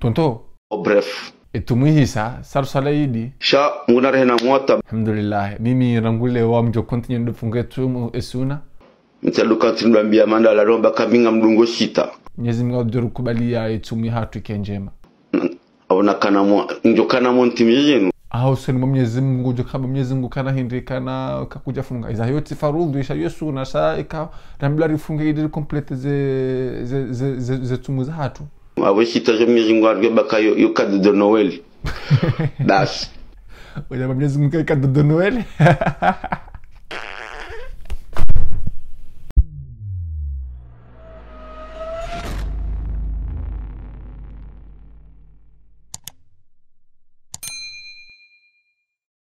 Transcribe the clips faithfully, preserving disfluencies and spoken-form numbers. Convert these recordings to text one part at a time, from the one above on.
Tonto. Oh, bref. Itumuhisa sarusala yidi sha ngunare na mwata alhamdulillah mimi rangule wa mjo continue ndufunge tumu esuna mtaluka tinambia manda la romba kabinga mdungo sita nyezi mga uduru kubalia itumi hatu kenjema abona kana mwa njokana montimi yenu aho senu mnyezi mungu jokaba mnyezi mungu kana hindikana kakuja funga iza yote farudhu isha yesuna sha ika rambla rifunge idiri complete ze ze ze ze, ze tumu za hatu I wish it was a missing word. You cut the Noel. That's what I'm missing. I cut the Noel.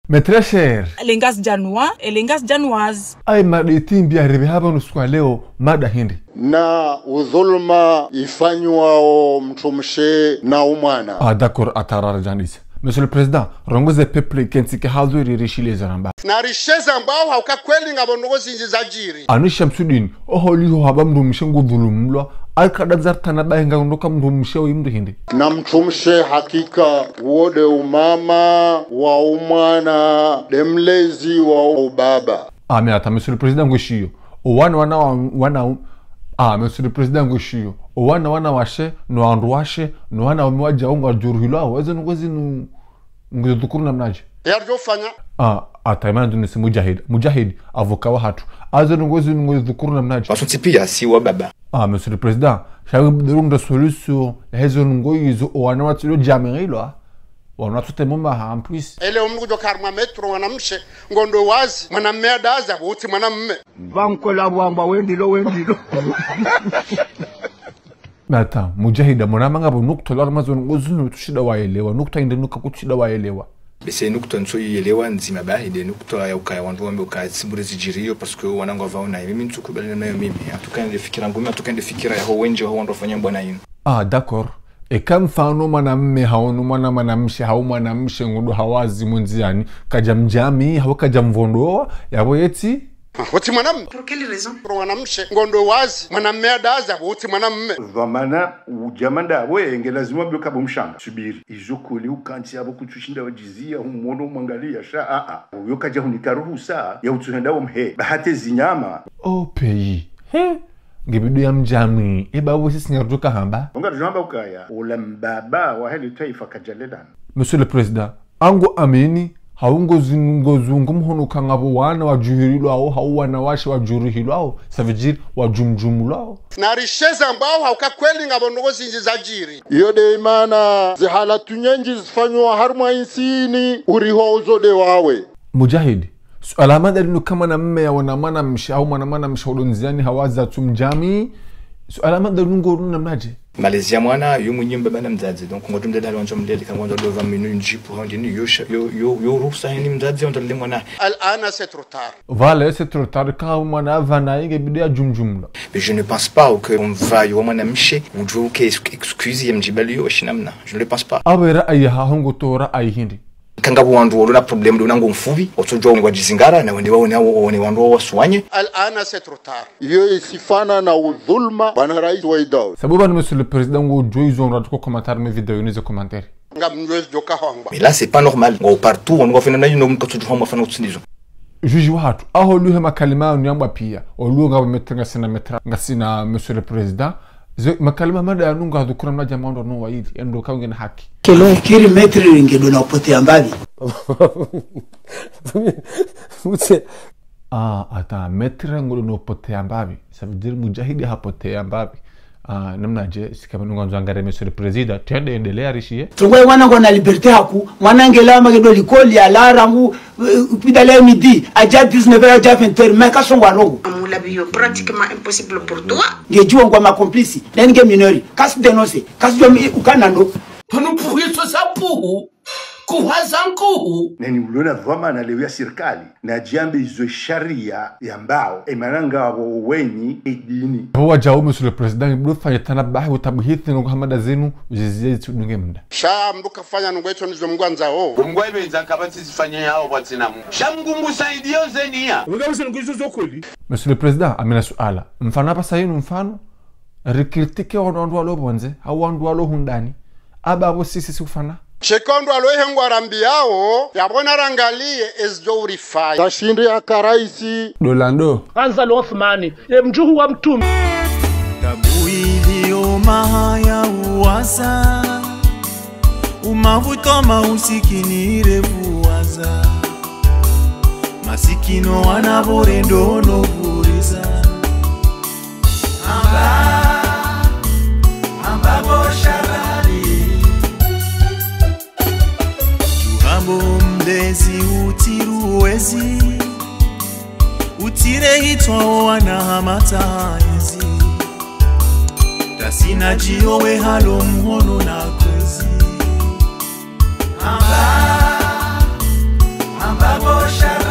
Metresher Elengas Janua, Elengas Januaz Ay maritimbi ya ribihaba nusuwa leo mada hindi Na udhulma ifanywa o mtumshe na umana Adakor atarara janisi Monsieur le Président, rongoze peple kentike haldu ririshile zaramba Na risheza mbao hauka kweli ngabondogozi njizajiri Anisha msudin, oho liho haba mtumshe ngudhulumulwa Alkadazar tanabaye ngaondoka mtumshe wa imdu hindi Na mtumshe hakika wode umama wa umwana demlezi wa ubaba Ameata Monsieur le Président ngushiyo Owana wana wana Ah, Monsieur le Président ngushiyo Owana wana washe, nuanruwashe, nuwana umewaja ungu ajuruhilo Awezo nungozi nu... Nguzudukuru na mnaji Yarjo fanya Ah, ataimana dunisi mujahid Mujahid, avokawa hatu Awezo nungozi nguzudukuru na mnaji Pasutipia siwa baba Ah, Monsieur le Président Shawe mderunga solution Hezo nungoizo owana watulio jamirilo Wanatute mumba haampuisi Ele umugujo karma metro wanamshe Ngondo wazi Manamea daza uti manamme Vanko la wamba wendilo wendilo Mata, mujahida mwanamangabo nukta larmazo ngozunu tushida waelewa Nukta inde nuka kutushida waelewa Bese nukta nsoyi elewa nzima bahide Nukta ya ukaya wanduwambe ukaya tsibure zijirio Pasuke wanangu wavaona Mimi ntukubali na yo mimi Atukande fikira ngumi, atukande fikira ya ho wenje ho wandofanya mbwana inu Ah, dakor Eka mfano mwanamme haonu mwana mwanamshe hau mwanamshe ngudu hawazi munziani Kaja mjami hau kaja mvondoa yawo yeti Wati mwanamme Pro keli reason? Pro mwanamshe ngondo wazi mwanamme adaza wati mwanamme Vamana ujamanda we enge lazima bloka bomshanga Subiri izokole ukanti yabo kutushinda wajizia humono mwangalia sha aa Uyoka jahunikaruhu saa ya utuhenda umhe bahate zinyama Opeyi He? Ngebidu ya mjami, eba uwe sisi nyaruduka hamba Ungarudu hamba ukaya Ula mbaba wa heli taifa kajaledana Monsieur le Président, angu amini Haungo zinungo zungu mhono kangabu wana wa juhirilu hao Hau wanawashi wa juhirilu hao Savijiri wa jumjumulu hao Narisheza mbao hauka kweli ngabondogo zinji za jiri Yode imana Zihala tunyenji zifanywa haruma insini Uriho uzode wawe Mujahidi Suala madha linu kama na mme ya wanamana msha au manamana msha ulonziani hawaza tumjami Suala madha linu ngorunu na mnaje Malezia mwana yumu nyumba bana mzazi Donku ngotu mdada alwanzo mdeli kama wanda lova minu njipu Handini yosha yorusa yini mzazi wanda lili mwana Al-ana se trotar Vale se trotar kahu mwana vana inge bidea jumjumla Mais je ne pense pas que on va yuwa mwana mshe Udwe uke excuse ya mjibali yoshi na mna Je ne le pense pas Awe raa ya hongo tora ayihindi Kangabu wandu walo na problemu do nangu mfubi Otojwa unguwa jizingara na wende wandu wawo suwanye Al-ana se trotar Yo isifana na udhulma Banaraisi wa idawe Sabuba ni Monsieur le Président unguwa joizu onratuko komentari me video yunize komentari Nga mnwezi joka hongba Mais la c'est pas normal Ngo partout wangu wafena na yungu mkatuju hongwa fana utsunizo Juji watu Aho luhe makalima unyamba pia Oluo nga wametre nga sina metra Nga sina Monsieur le Président Makalima mada ya nunga hadukura mlaja maondo nuwa hili Endo kaunge na haki Kelo kiri metri ringi duna upotea mbali Ah, ata metri ngulu nupotea mbabi Savijiri mujahidi hapotea mbabi Ah, namna je, sikama nunga nzangare Monsieur le Président Tende endelea rishie Tungwe wanangu na liberte haku Wanangela magedo likoli alara ngu Upidalea midi Ajabi uznevera ajabi enteri Meka songu anongu Biyo pratiquement impossible pour toi. Les gens ont ma complice, les gens mineurs, casse dénoncé, casse de mi ukanando. Nous pourrions tout ça pour kuhazangu. Nani ulona vama na lewa sirkali na jambe izo sharia yambao emananga waweni edini. Huwa jao Monsieur le Président iblu fanyatana bahi utabuhithi nungu hamada zenu ujizia jitu nunge mda. Sha mduka fanya nungu eto nizo mguwa nzao. Mguwa ibe izakabansi zifanya yao watinamu. Sha mgungu saidio zeni ya. Mguwa usa nungu izo zokoli. Monsieur le Président amina suala. Mfano hapa sayinu mfano. Rikritike wanu wanduwa lobo wanze. Hawa wanduwa lobo hundani. ababo sisi sufana. Chekondo aloehe ngwarambi yao, yabona rangalie ezdourifai. Tashindi ya karaisi. Dolando. Anza lothmani, mjuhu wa mtumi. Tabuili omaha ya uwasa, umavuto mausikini revuwaza. Masikino wanabore ndono buriza. Amba, amba bosha. Mdezi utiruwezi utire hitwa wana hamata haezi tasina jiowe halo mwono na kwezi amba amba bosha.